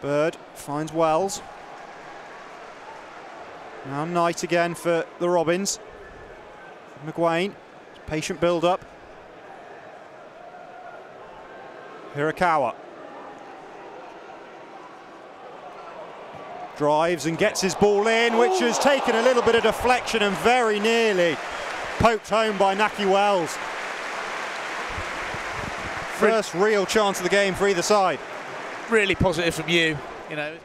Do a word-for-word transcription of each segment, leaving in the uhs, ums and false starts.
Bird finds Wells. Now Knight again for the Robins. McGuane, patient build-up. Hirakawa drives and gets his ball in, which has taken a little bit of deflection and very nearly poked home by Nahki Wells. First real chance of the game for either side. Really positive from you, you know.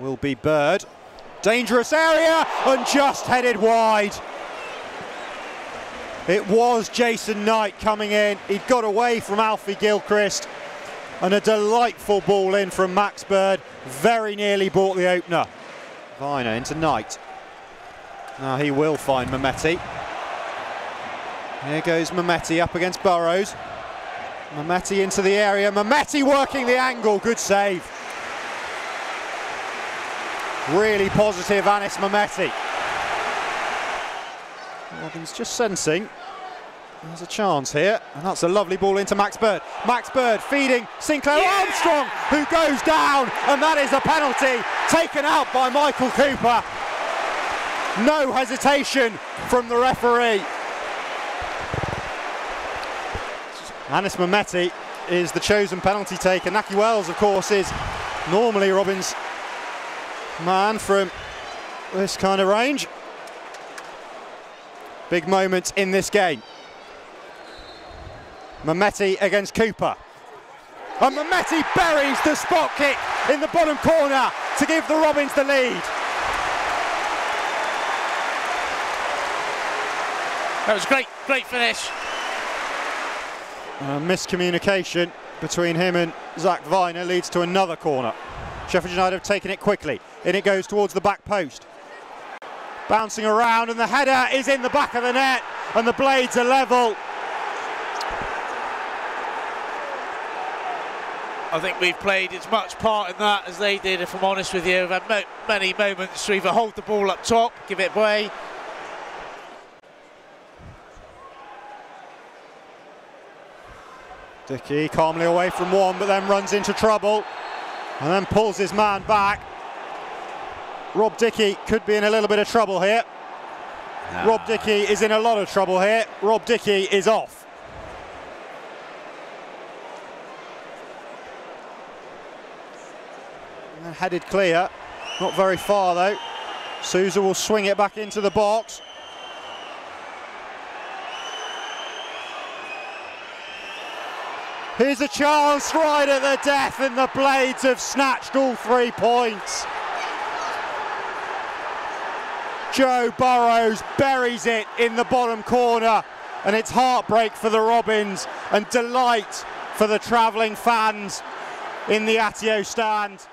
Will be Bird. Dangerous area and just headed wide. It was Jason Knight coming in. He got away from Alfie Gilchrist. And a delightful ball in from Max Bird. Very nearly bought the opener. Vyner into Knight. Now he will find Mameti. Here goes Mameti up against Burrows. Mameti into the area. Mameti working the angle. Good save. Really positive, Anis Mameti. Robins just sensing there's a chance here, and that's a lovely ball into Max Bird. Max Bird feeding Sinclair. Yeah! Armstrong, who goes down, and that is a penalty taken out by Michael Cooper. No hesitation from the referee. Anis Mameti is the chosen penalty taker. Nahki Wells, of course, is normally Robins' man from this kind of range. Big moment in this game. Mameti against Cooper. And Mameti buries the spot kick in the bottom corner to give the Robins the lead. That was great, great finish. A miscommunication between him and Zak Vyner leads to another corner. Sheffield United have taken it quickly. In it goes towards the back post. Bouncing around, and the header is in the back of the net, and the blades are level. I think we've played as much part in that as they did, if I'm honest with you. We've had mo many moments to either hold the ball up top, give it away. Dickie calmly away from one, but then runs into trouble. And then pulls his man back. Rob Dickie could be in a little bit of trouble here. Ah. Rob Dickie is in a lot of trouble here. Rob Dickie is off. And headed clear. Not very far though. Souza will swing it back into the box. Here's a chance right at the death, and the Blades have snatched all three points. Joe Burrows buries it in the bottom corner, and it's heartbreak for the Robins and delight for the travelling fans in the Atio stand.